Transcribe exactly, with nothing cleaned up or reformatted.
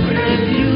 with you.